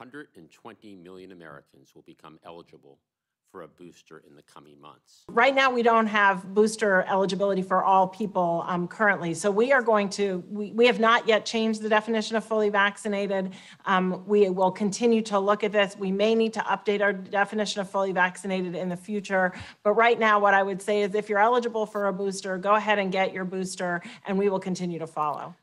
120 million Americans will become eligible for a booster in the coming months. Right now, we don't have booster eligibility for all people currently. So we are going to, we have not yet changed the definition of fully vaccinated. We will continue to look at this. We may need to update our definition of fully vaccinated in the future. But right now, what I would say is if you're eligible for a booster, go ahead and get your booster, and we will continue to follow.